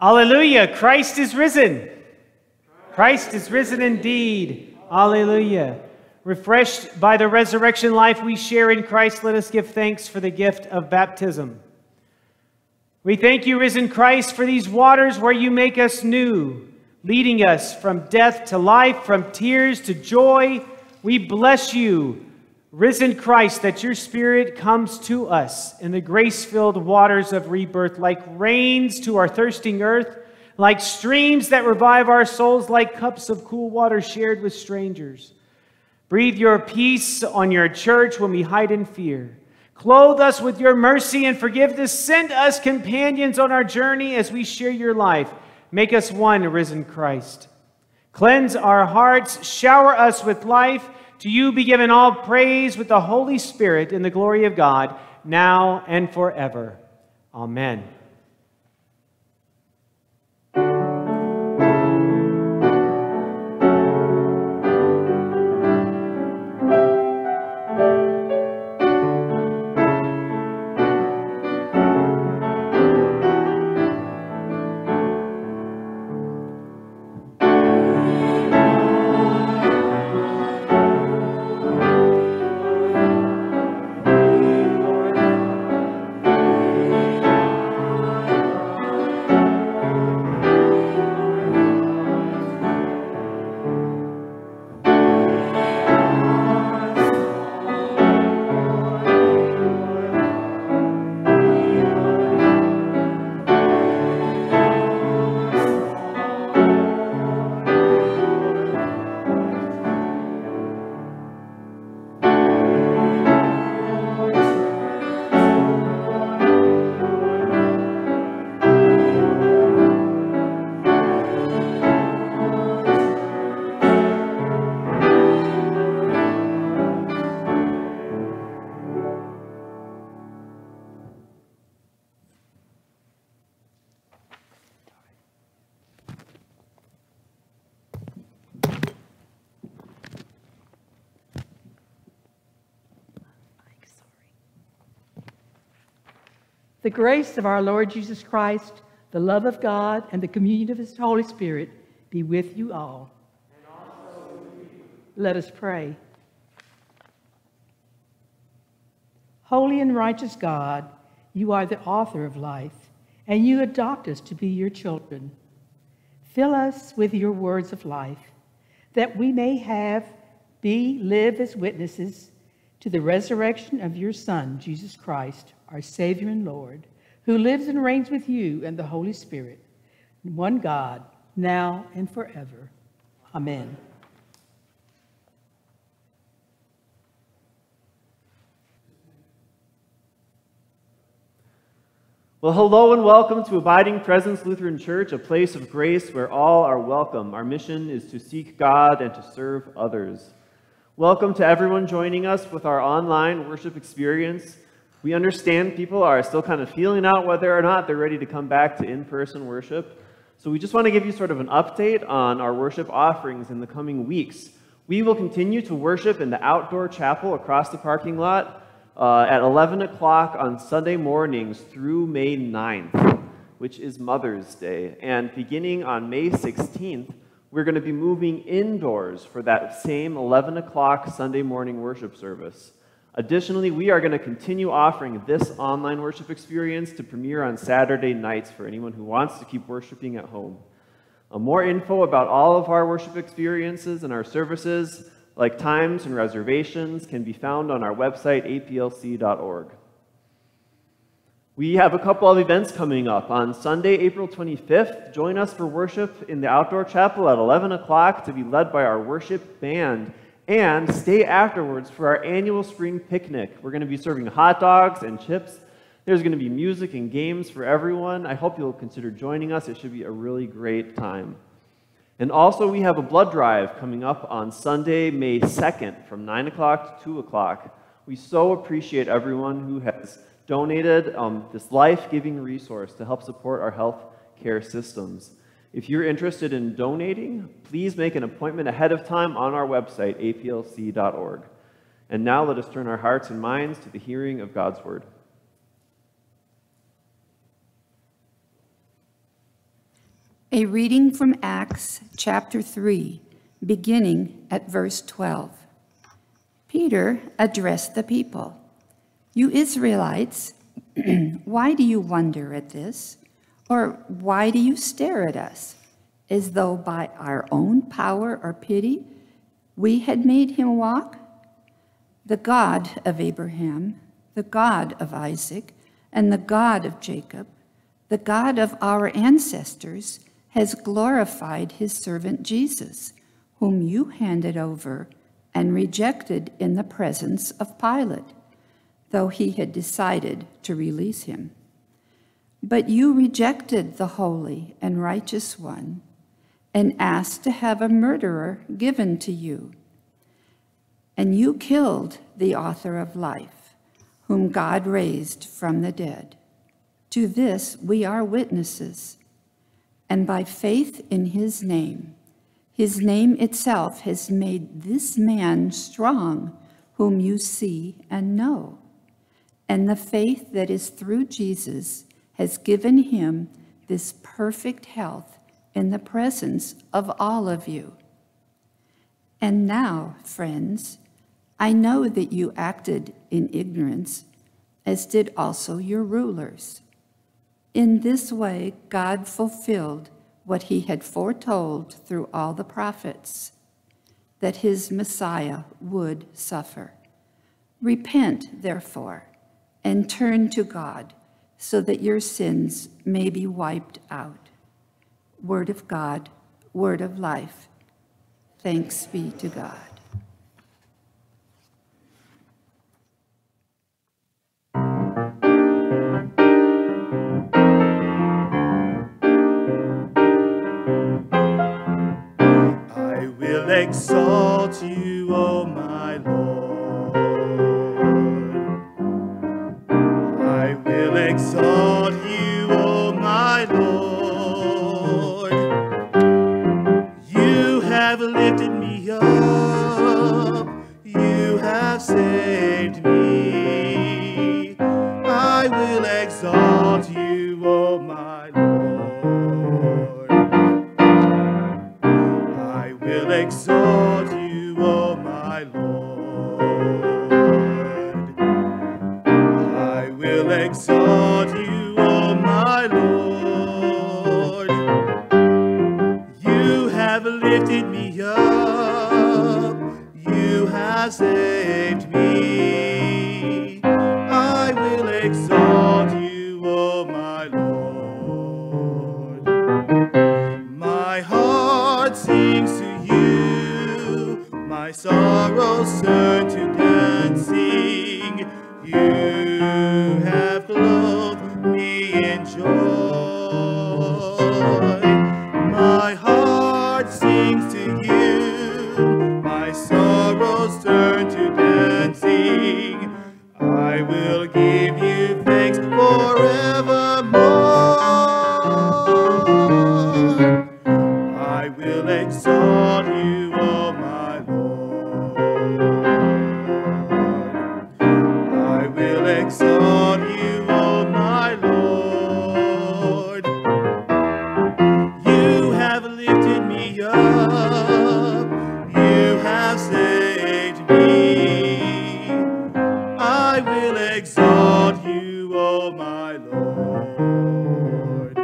Alleluia, Christ is risen. Christ is risen indeed. Alleluia. Refreshed by the resurrection life we share in Christ, let us give thanks for the gift of baptism. We thank you, risen Christ, for these waters where you make us new, leading us from death to life, from tears to joy. We bless you, risen Christ, that your Spirit comes to us in the grace-filled waters of rebirth, like rains to our thirsting earth, like streams that revive our souls, like cups of cool water shared with strangers. Breathe your peace on your church when we hide in fear. Clothe us with your mercy and forgiveness. Send us companions on our journey as we share your life. Make us one, risen Christ. Cleanse our hearts. Shower us with life. To you be given all praise with the Holy Spirit in the glory of God, now and forever. Amen. The grace of our Lord Jesus Christ, the love of God, and the communion of his Holy Spirit be with you all. And also with you. Let us pray. Holy and righteous God, you are the author of life, and you adopt us to be your children. Fill us with your words of life, that we may live as witnesses to the resurrection of your Son, Jesus Christ, our Savior and Lord, who lives and reigns with you and the Holy Spirit, one God, now and forever. Amen. Well, hello and welcome to Abiding Presence Lutheran Church, a place of grace where all are welcome. Our mission is to seek God and to serve others. Welcome to everyone joining us with our online worship experience. We understand people are still kind of feeling out whether or not they're ready to come back to in-person worship. So we just want to give you sort of an update on our worship offerings in the coming weeks. We will continue to worship in the outdoor chapel across the parking lot at 11 o'clock on Sunday mornings through May 9th, which is Mother's Day. And beginning on May 16th, we're going to be moving indoors for that same 11 o'clock Sunday morning worship service. Additionally, we are going to continue offering this online worship experience to premiere on Saturday nights for anyone who wants to keep worshiping at home. More info about all of our worship experiences and our services, like times and reservations, can be found on our website, APLC.org. We have a couple of events coming up. On Sunday, April 25th, join us for worship in the outdoor chapel at 11 o'clock to be led by our worship band. And stay afterwards for our annual spring picnic. We're going to be serving hot dogs and chips. There's going to be music and games for everyone. I hope you'll consider joining us. It should be a really great time. And also, we have a blood drive coming up on Sunday, May 2nd, from 9 o'clock to 2 o'clock. We so appreciate everyone who has donated this life-giving resource to help support our health care systems. If you're interested in donating, please make an appointment ahead of time on our website, APLC.org. And now let us turn our hearts and minds to the hearing of God's Word. A reading from Acts chapter 3, beginning at verse 12. Peter addressed the people. You Israelites, why do you wonder at this? Or why do you stare at us, as though by our own power or pity we had made him walk? The God of Abraham, the God of Isaac, and the God of Jacob, the God of our ancestors, has glorified his servant Jesus, whom you handed over and rejected in the presence of Pilate, though he had decided to release him. But you rejected the holy and righteous one and asked to have a murderer given to you. And you killed the author of life, whom God raised from the dead. To this we are witnesses. And by faith in his name itself has made this man strong, whom you see and know. And the faith that is through Jesus has given him this perfect health in the presence of all of you. And now, friends, I know that you acted in ignorance, as did also your rulers. In this way, God fulfilled what he had foretold through all the prophets, that his Messiah would suffer. Repent, therefore, and turn to God, so that your sins may be wiped out. Word of God, word of life. Thanks be to God. Exalt you, O my Lord. I will exalt you, O my Lord. You have lifted me up. You have saved me. I will exalt you, O my Lord. Exalt you, O my Lord. I will exalt you, O my Lord. You have lifted me up. You have saved me. I will exalt you, O my Lord. My heart sings to my sorrows turn to dancing. You have clothed me in joy. My heart sings to you. My sorrows turn to dancing. I will give you thanks forevermore. I will exalt you, O my. Exalt you, O my Lord. You have lifted me up. You have saved me. I will exalt you, O my Lord.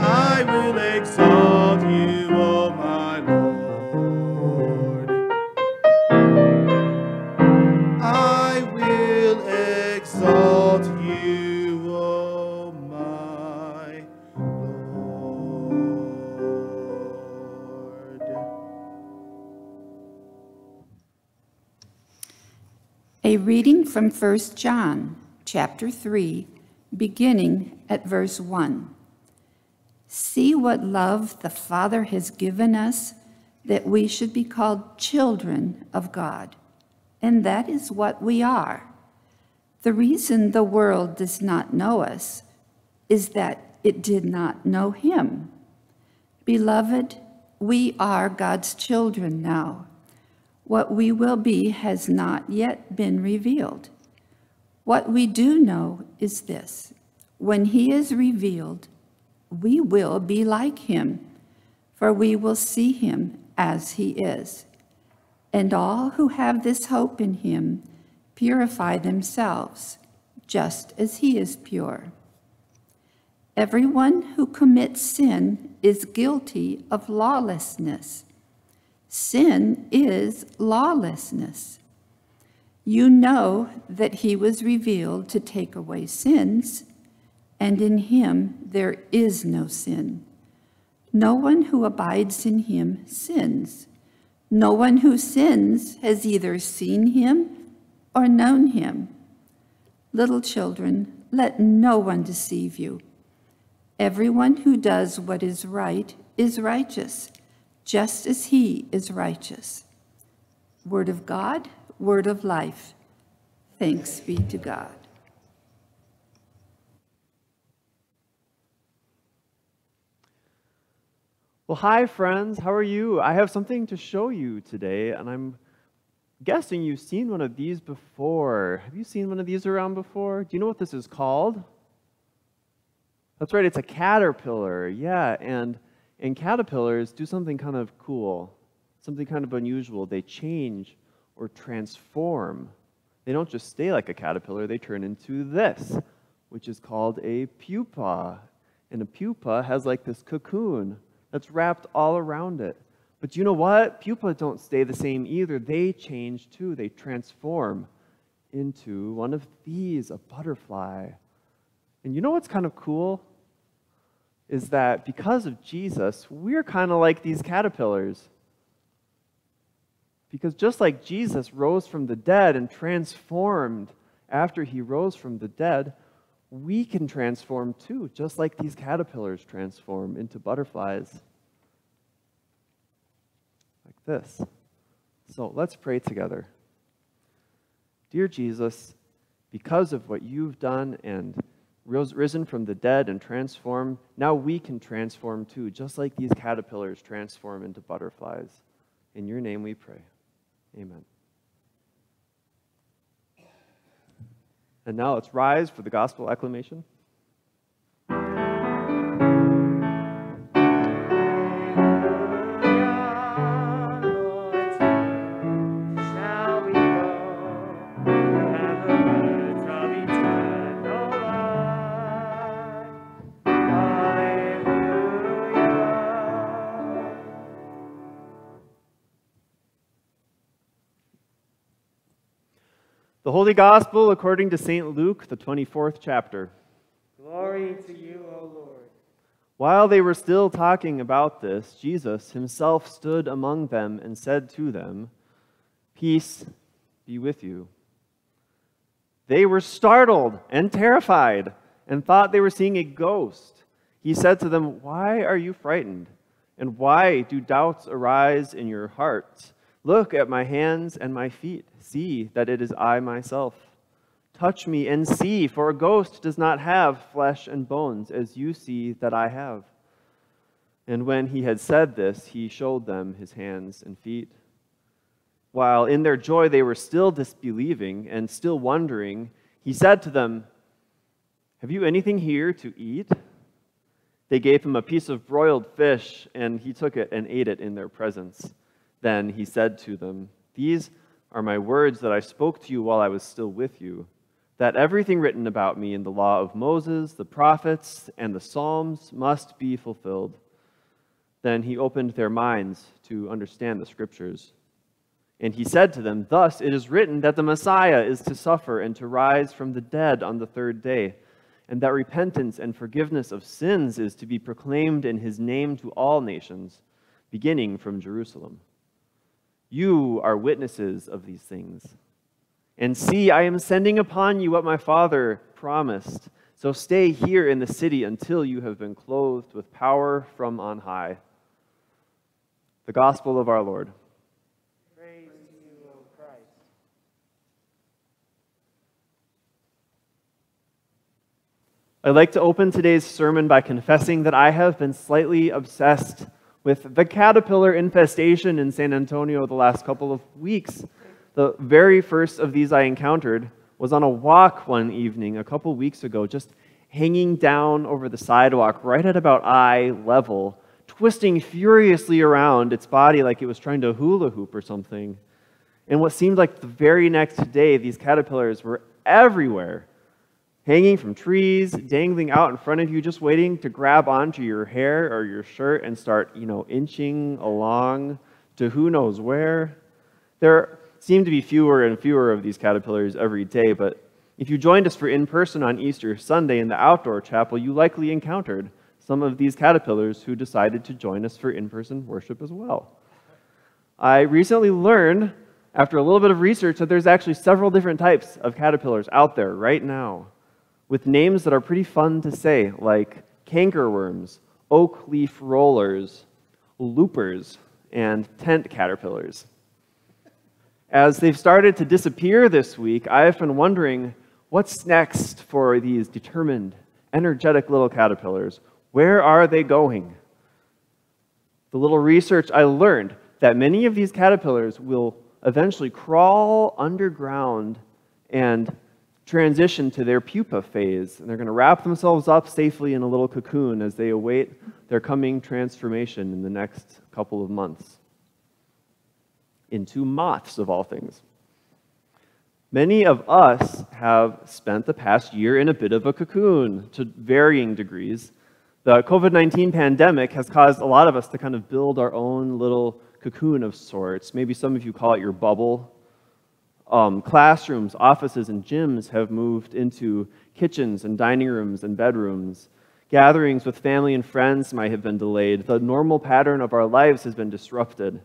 I will exalt you, O my Lord. A reading from 1 John, chapter 3, beginning at verse 1. See what love the Father has given us, that we should be called children of God, and that is what we are. The reason the world does not know us is that it did not know him. Beloved, we are God's children now. What we will be has not yet been revealed. What we do know is this: when he is revealed, we will be like him, for we will see him as he is. And all who have this hope in him purify themselves, just as he is pure. Everyone who commits sin is guilty of lawlessness. Sin is lawlessness. You know that he was revealed to take away sins, and in him there is no sin. No one who abides in him sins. No one who sins has either seen him or known him. Little children, let no one deceive you. Everyone who does what is right is righteous, just as he is righteous. Word of God, word of life. Thanks be to God. Well, hi, friends. How are you? I have something to show you today, and I'm guessing you've seen one of these before. Have you seen one of these around before? Do you know what this is called? That's right, it's a caterpillar. Yeah, and caterpillars do something kind of cool, something kind of unusual. They change or transform. They don't just stay like a caterpillar. They turn into this, which is called a pupa. And a pupa has like this cocoon that's wrapped all around it. But you know what? Pupae don't stay the same either. They change too. They transform into one of these, a butterfly. And you know what's kind of cool? Is that because of Jesus, we're kind of like these caterpillars. Because just like Jesus rose from the dead and transformed after he rose from the dead, we can transform too, just like these caterpillars transform into butterflies. Like this. So let's pray together. Dear Jesus, because of what you've done and risen from the dead and transformed, now we can transform too, just like these caterpillars transform into butterflies. In your name we pray. Amen. And now let's rise for the gospel acclamation. The Holy Gospel according to St. Luke, the 24th chapter. Glory to you, O Lord. While they were still talking about this, Jesus himself stood among them and said to them, "Peace be with you." They were startled and terrified and thought they were seeing a ghost. He said to them, "Why are you frightened? And why do doubts arise in your hearts? Look at my hands and my feet. See that it is I myself. Touch me and see, for a ghost does not have flesh and bones, as you see that I have." And when he had said this, he showed them his hands and feet. While in their joy they were still disbelieving and still wondering, he said to them, "Have you anything here to eat?" They gave him a piece of broiled fish, and he took it and ate it in their presence. Then he said to them, "These are my words that I spoke to you while I was still with you, that everything written about me in the law of Moses, the prophets, and the Psalms must be fulfilled." Then he opened their minds to understand the Scriptures. And he said to them, "Thus it is written that the Messiah is to suffer and to rise from the dead on the third day, and that repentance and forgiveness of sins is to be proclaimed in his name to all nations, beginning from Jerusalem. You are witnesses of these things. And see, I am sending upon you what my Father promised. So stay here in the city until you have been clothed with power from on high." The Gospel of our Lord. Praise to you, O Christ. I'd like to open today's sermon by confessing that I have been slightly obsessed with the caterpillar infestation in San Antonio the last couple of weeks. The very first of these I encountered was on a walk one evening a couple weeks ago, just hanging down over the sidewalk right at about eye level, twisting furiously around its body like it was trying to hula hoop or something. And what seemed like the very next day, these caterpillars were everywhere, hanging from trees, dangling out in front of you, just waiting to grab onto your hair or your shirt and start, inching along to who knows where. There seem to be fewer and fewer of these caterpillars every day, but if you joined us for in-person on Easter Sunday in the outdoor chapel, you likely encountered some of these caterpillars who decided to join us for in-person worship as well. I recently learned, after a little bit of research, that there's actually several different types of caterpillars out there right now, with names that are pretty fun to say, like cankerworms, oak leaf rollers, loopers, and tent caterpillars. As they've started to disappear this week, I've been wondering, what's next for these determined, energetic little caterpillars? Where are they going? The little research I learned that many of these caterpillars will eventually crawl underground and transition to their pupa phase, and they're going to wrap themselves up safely in a little cocoon as they await their coming transformation in the next couple of months into moths, of all things. Many of us have spent the past year in a bit of a cocoon to varying degrees. The COVID-19 pandemic has caused a lot of us to kind of build our own little cocoon of sorts. Maybe some of you call it your bubble. Classrooms, offices, and gyms have moved into kitchens and dining rooms and bedrooms. Gatherings with family and friends might have been delayed. The normal pattern of our lives has been disrupted.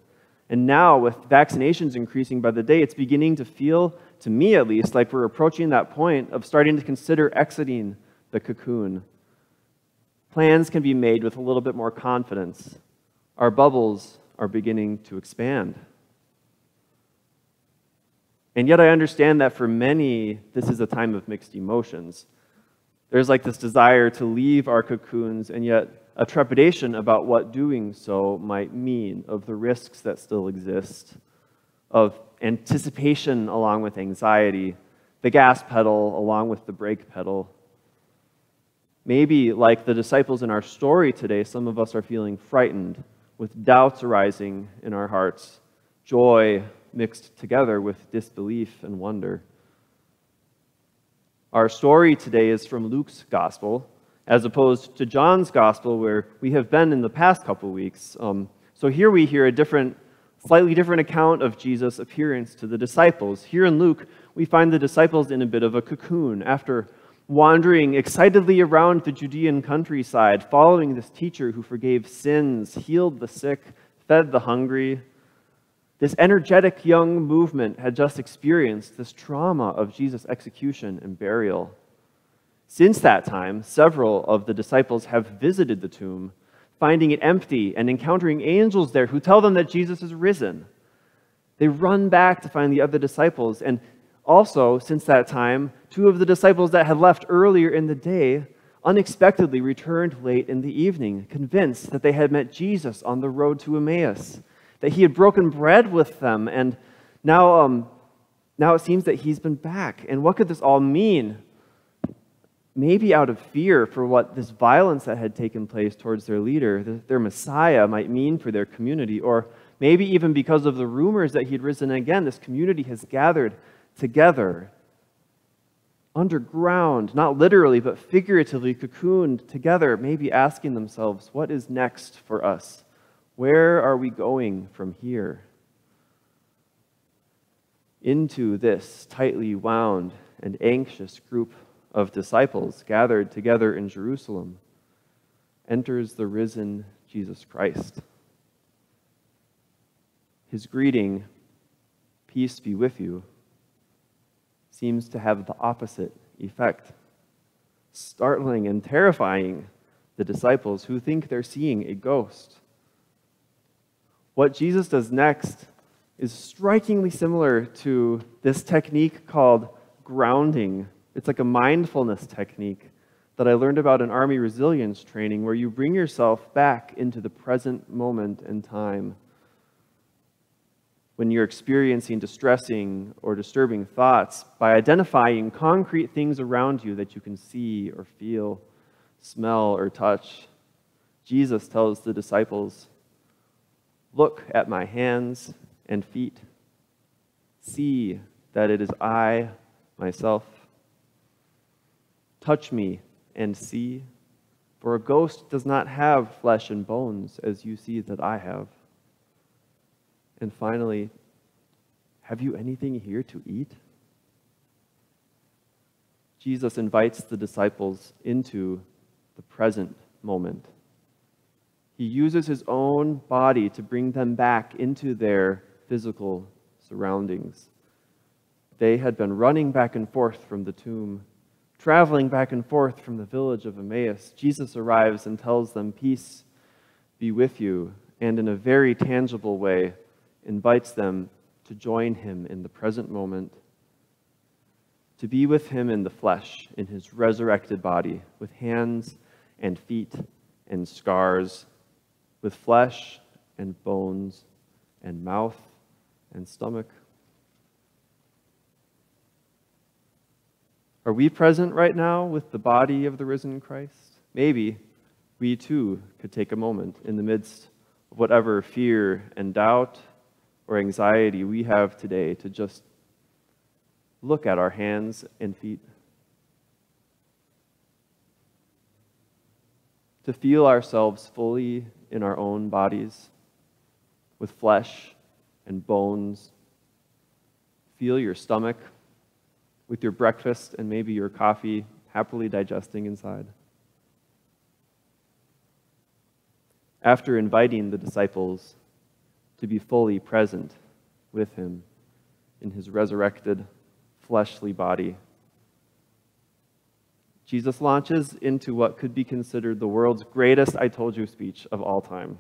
And now, with vaccinations increasing by the day, it's beginning to feel, to me at least, like we're approaching that point of starting to consider exiting the cocoon. Plans can be made with a little bit more confidence. Our bubbles are beginning to expand. And yet I understand that for many, this is a time of mixed emotions. There's like this desire to leave our cocoons, and yet a trepidation about what doing so might mean, of the risks that still exist, of anticipation along with anxiety, the gas pedal along with the brake pedal. Maybe, like the disciples in our story today, some of us are feeling frightened, with doubts arising in our hearts, joy mixed together with disbelief and wonder. Our story today is from Luke's Gospel, as opposed to John's Gospel, where we have been in the past couple weeks. So here we hear a slightly different account of Jesus' appearance to the disciples. Here in Luke, we find the disciples in a bit of a cocoon, after wandering excitedly around the Judean countryside, following this teacher who forgave sins, healed the sick, fed the hungry. This energetic young movement had just experienced this trauma of Jesus' execution and burial. Since that time, several of the disciples have visited the tomb, finding it empty and encountering angels there who tell them that Jesus is risen. They run back to find the other disciples, and also, since that time, two of the disciples that had left earlier in the day unexpectedly returned late in the evening, convinced that they had met Jesus on the road to Emmaus, that he had broken bread with them, and now it seems that he's been back. And what could this all mean? Maybe out of fear for what this violence that had taken place towards their leader, their Messiah, might mean for their community, or maybe even because of the rumors that he'd risen again, this community has gathered together, underground, not literally, but figuratively cocooned together, maybe asking themselves, what is next for us? Where are we going from here? Into this tightly wound and anxious group of disciples gathered together in Jerusalem enters the risen Jesus Christ. His greeting, "Peace be with you," seems to have the opposite effect, startling and terrifying the disciples, who think they're seeing a ghost. What Jesus does next is strikingly similar to this technique called grounding. It's like a mindfulness technique that I learned about in Army resilience training, where you bring yourself back into the present moment and time. when you're experiencing distressing or disturbing thoughts by identifying concrete things around you that you can see or feel, smell or touch. Jesus tells the disciples, "Look at my hands and feet. See that it is I myself. Touch me and see, for a ghost does not have flesh and bones as you see that I have." And finally, "Have you anything here to eat?" Jesus invites the disciples into the present moment. He uses his own body to bring them back into their physical surroundings. They had been running back and forth from the tomb, traveling back and forth from the village of Emmaus. Jesus arrives and tells them, "Peace be with you," and in a very tangible way, invites them to join him in the present moment, to be with him in the flesh, in his resurrected body, with hands and feet and scars, with flesh and bones and mouth and stomach. Are we present right now with the body of the risen Christ? Maybe we too could take a moment in the midst of whatever fear and doubt or anxiety we have today to just look at our hands and feet, to feel ourselves fully in our own bodies, with flesh and bones. Feel your stomach with your breakfast and maybe your coffee happily digesting inside. After inviting the disciples to be fully present with him in his resurrected fleshly body, Jesus launches into what could be considered the world's greatest "I told you" speech of all time.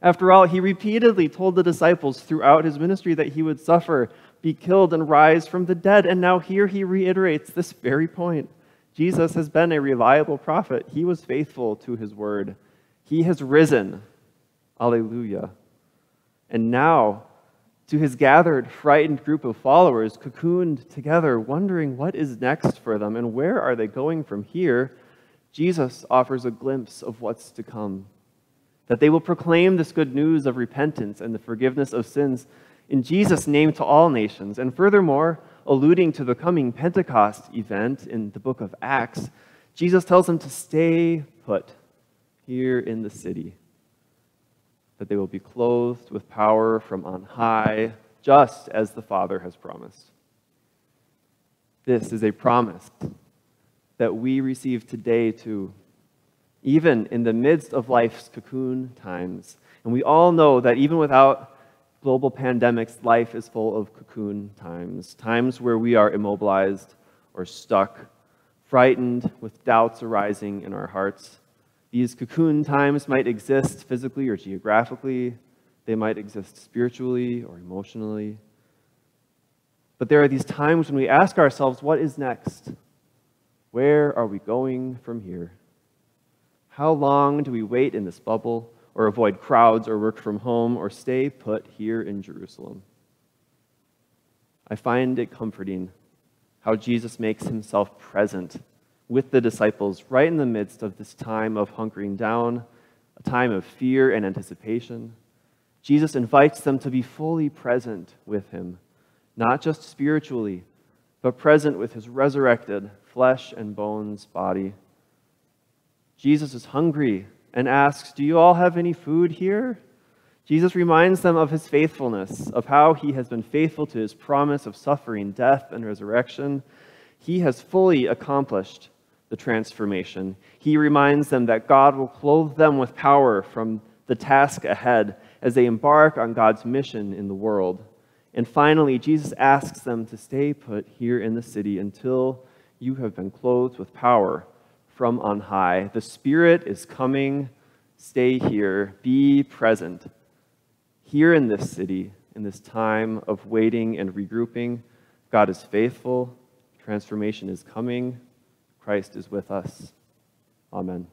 After all, he repeatedly told the disciples throughout his ministry that he would suffer, be killed, and rise from the dead. And now here he reiterates this very point. Jesus has been a reliable prophet. He was faithful to his word. He has risen. Alleluia. And now, to his gathered, frightened group of followers, cocooned together, wondering what is next for them and where are they going from here, Jesus offers a glimpse of what's to come, that they will proclaim this good news of repentance and the forgiveness of sins in Jesus' name to all nations. And furthermore, alluding to the coming Pentecost event in the book of Acts, Jesus tells them to stay put here in the city, that they will be clothed with power from on high, just as the Father has promised. This is a promise that we receive today too, even in the midst of life's cocoon times. And we all know that even without global pandemics, life is full of cocoon times, times where we are immobilized or stuck, frightened, with doubts arising in our hearts. These cocoon times might exist physically or geographically. They might exist spiritually or emotionally. But there are these times when we ask ourselves, what is next? Where are we going from here? How long do we wait in this bubble, or avoid crowds, or work from home, or stay put here in Jerusalem? I find it comforting how Jesus makes himself present with the disciples right in the midst of this time of hunkering down, a time of fear and anticipation. Jesus invites them to be fully present with him, not just spiritually, but present with his resurrected flesh and bones body. Jesus is hungry and asks, "Do you all have any food here?" Jesus reminds them of his faithfulness, of how he has been faithful to his promise of suffering, death, and resurrection. He has fully accomplished the transformation. He reminds them that God will clothe them with power from the task ahead as they embark on God's mission in the world. And finally, Jesus asks them to stay put here in the city until you have been clothed with power from on high. The Spirit is coming. Stay here. Be present here in this city, in this time of waiting and regrouping. God is faithful. Transformation is coming. Christ is with us. Amen.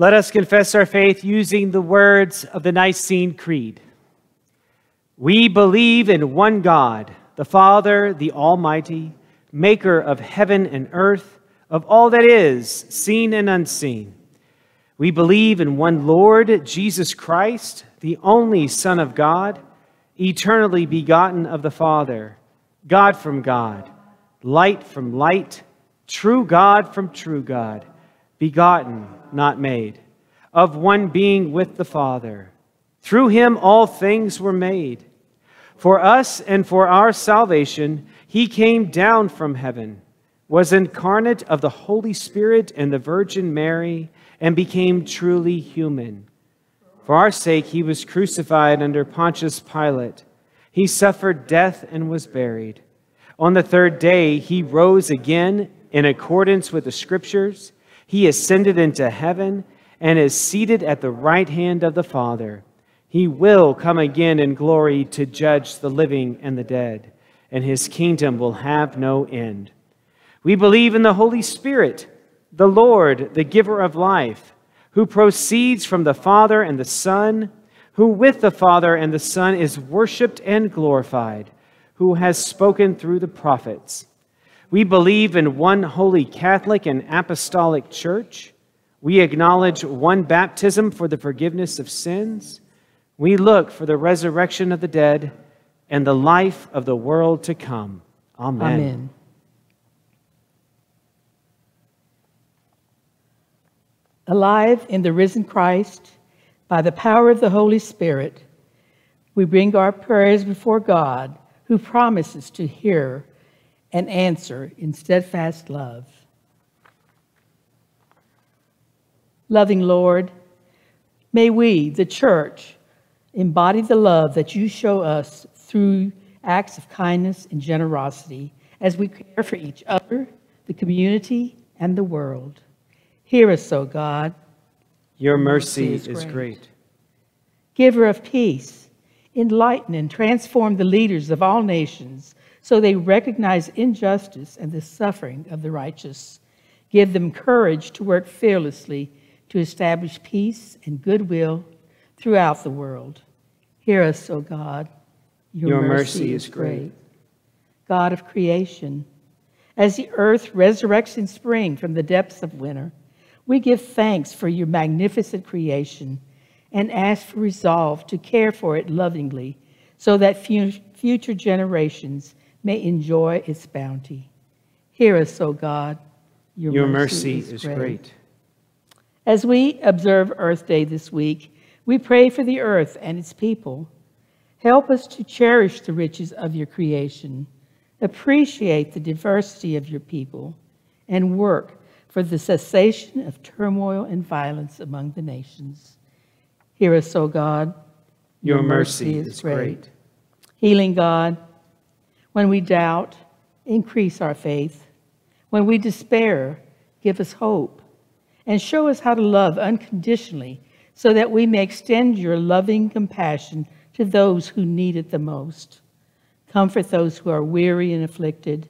Let us confess our faith using the words of the Nicene Creed. We believe in one God, the Father, the Almighty, maker of heaven and earth, of all that is, seen and unseen. We believe in one Lord, Jesus Christ, the only Son of God, eternally begotten of the Father, God from God, light from light, true God from true God, begotten, not made, of one being with the Father. Through him all things were made. For us and for our salvation, he came down from heaven, was incarnate of the Holy Spirit and the Virgin Mary, and became truly human. For our sake, he was crucified under Pontius Pilate. He suffered death and was buried. On the third day, he rose again in accordance with the Scriptures. He ascended into heaven and is seated at the right hand of the Father. He will come again in glory to judge the living and the dead, and his kingdom will have no end. We believe in the Holy Spirit, the Lord, the giver of life, who proceeds from the Father and the Son, who with the Father and the Son is worshiped and glorified, who has spoken through the prophets. We believe in one holy Catholic and apostolic church. We acknowledge one baptism for the forgiveness of sins. We look for the resurrection of the dead and the life of the world to come. Amen. Amen. Alive in the risen Christ, by the power of the Holy Spirit, we bring our prayers before God, who promises to hear and answer in steadfast love. Loving Lord, may we, the church, embody the love that you show us through acts of kindness and generosity as we care for each other, the community, and the world. Hear us, O God. Your mercy is great. Giver of peace, enlighten and transform the leaders of all nations, so they recognize injustice and the suffering of the righteous. Give them courage to work fearlessly to establish peace and goodwill throughout the world. Hear us, O God. Your mercy is great. God of creation, as the earth resurrects in spring from the depths of winter, we give thanks for your magnificent creation and ask for resolve to care for it lovingly, so that future generations may enjoy its bounty. Hear us, O God. Your mercy is great. As we observe Earth Day this week, we pray for the earth and its people. Help us to cherish the riches of your creation, appreciate the diversity of your people, and work for the cessation of turmoil and violence among the nations. Hear us, O God. Your mercy is great. Healing God, when we doubt, increase our faith. When we despair, give us hope. And show us how to love unconditionally, so that we may extend your loving compassion to those who need it the most. Comfort those who are weary and afflicted.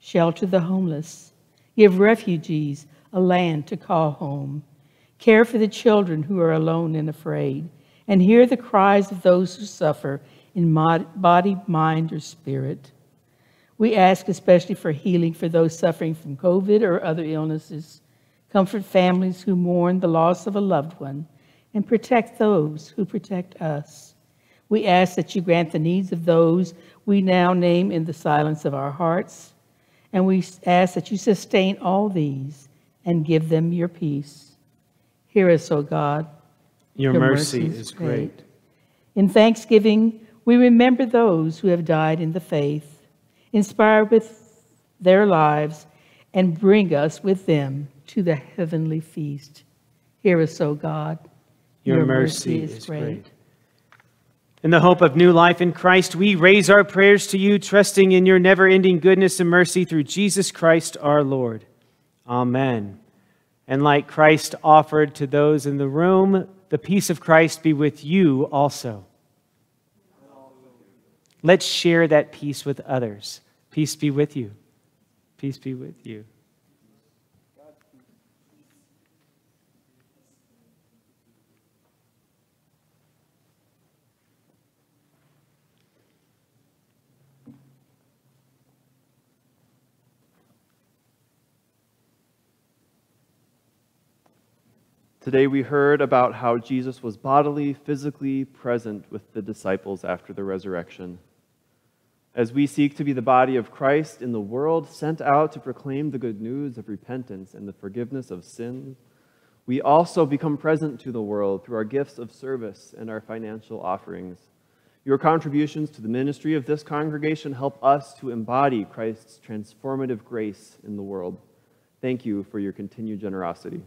Shelter the homeless. Give refugees a land to call home. Care for the children who are alone and afraid. And hear the cries of those who suffer in body, mind, or spirit. We ask especially for healing for those suffering from COVID or other illnesses. Comfort families who mourn the loss of a loved one, and protect those who protect us. We ask that you grant the needs of those we now name in the silence of our hearts, and we ask that you sustain all these and give them your peace. Hear us, O God. Your mercy is great. In thanksgiving, we remember those who have died in the faith. Inspire with their lives and bring us with them to the heavenly feast. Hear us, O God. Your mercy is great. In the hope of new life in Christ, we raise our prayers to you, trusting in your never-ending goodness and mercy through Jesus Christ our Lord. Amen. And like Christ offered to those in the room, the peace of Christ be with you also. Let's share that peace with others. Peace be with you. Peace be with you. Today we heard about how Jesus was bodily, physically present with the disciples after the resurrection. As we seek to be the body of Christ in the world, sent out to proclaim the good news of repentance and the forgiveness of sins, we also become present to the world through our gifts of service and our financial offerings. Your contributions to the ministry of this congregation help us to embody Christ's transformative grace in the world. Thank you for your continued generosity.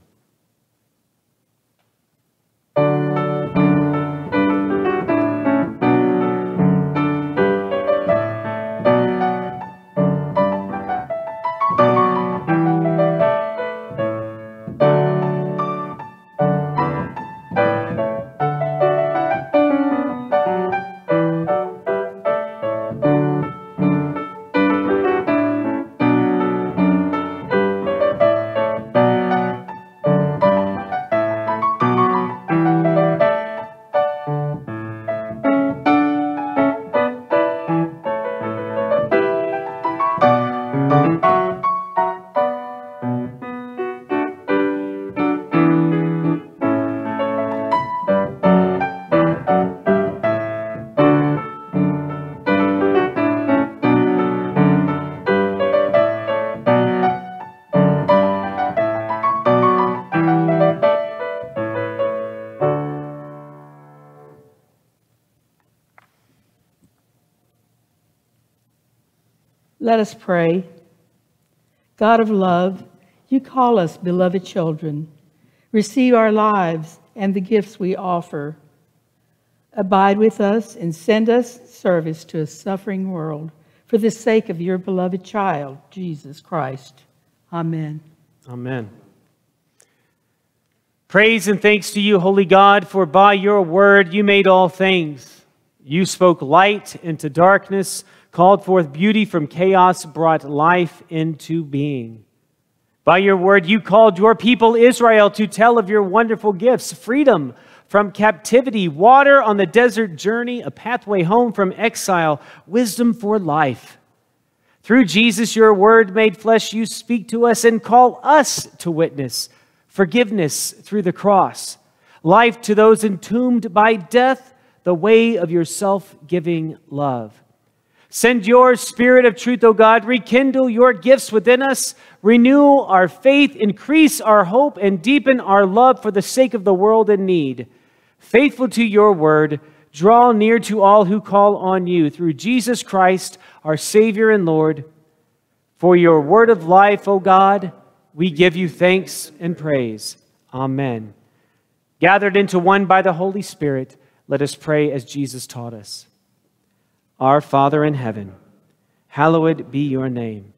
Let us pray. God of love, you call us beloved children. Receive our lives and the gifts we offer. Abide with us and send us service to a suffering world for the sake of your beloved child, Jesus Christ. Amen. Amen. Praise and thanks to you, Holy God, for by your word you made all things. You spoke light into darkness, called forth beauty from chaos, brought life into being. By your word, you called your people Israel to tell of your wonderful gifts, freedom from captivity, water on the desert journey, a pathway home from exile, wisdom for life. Through Jesus, your word made flesh, you speak to us and call us to witness forgiveness through the cross, life to those entombed by death, the way of your self-giving love. Send your spirit of truth, O God, rekindle your gifts within us, renew our faith, increase our hope, and deepen our love for the sake of the world in need. Faithful to your word, draw near to all who call on you through Jesus Christ, our Savior and Lord. For your word of life, O God, we give you thanks and praise. Amen. Gathered into one by the Holy Spirit, let us pray as Jesus taught us. Our Father in heaven, hallowed be your name.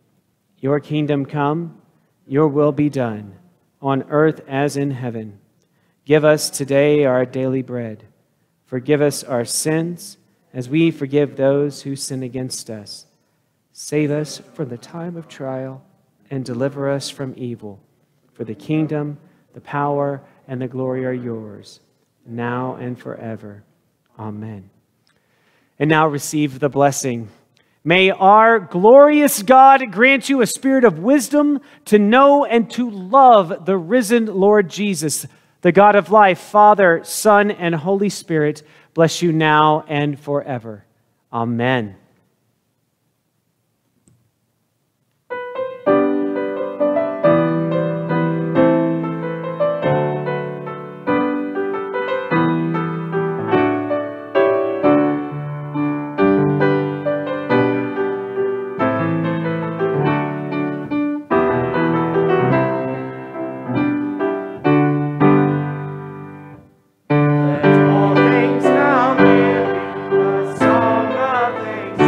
Your kingdom come, your will be done, on earth as in heaven. Give us today our daily bread. Forgive us our sins, as we forgive those who sin against us. Save us from the time of trial, and deliver us from evil. For the kingdom, the power, and the glory are yours, now and forever. Amen. And now receive the blessing. May our glorious God grant you a spirit of wisdom to know and to love the risen Lord Jesus, the God of life, Father, Son, and Holy Spirit. Bless you now and forever. Amen. All things now new, the song of things.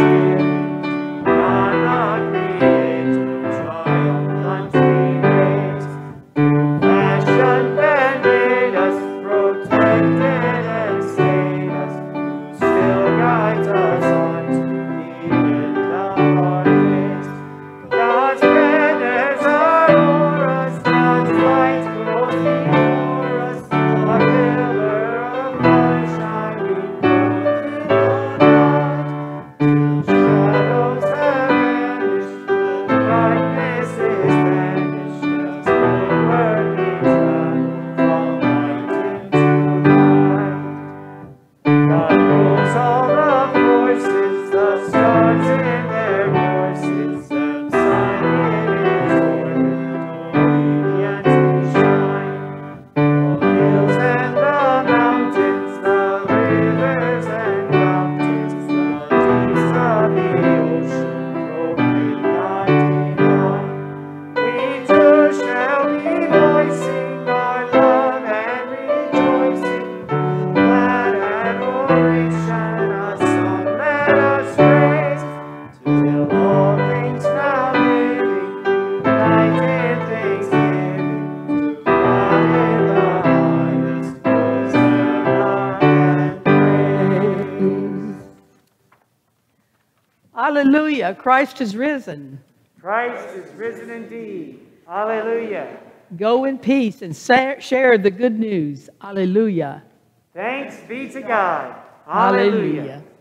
Hallelujah. Christ is risen. Christ is risen indeed. Hallelujah. Go in peace and share the good news. Hallelujah. Thanks be to God. Hallelujah. Hallelujah.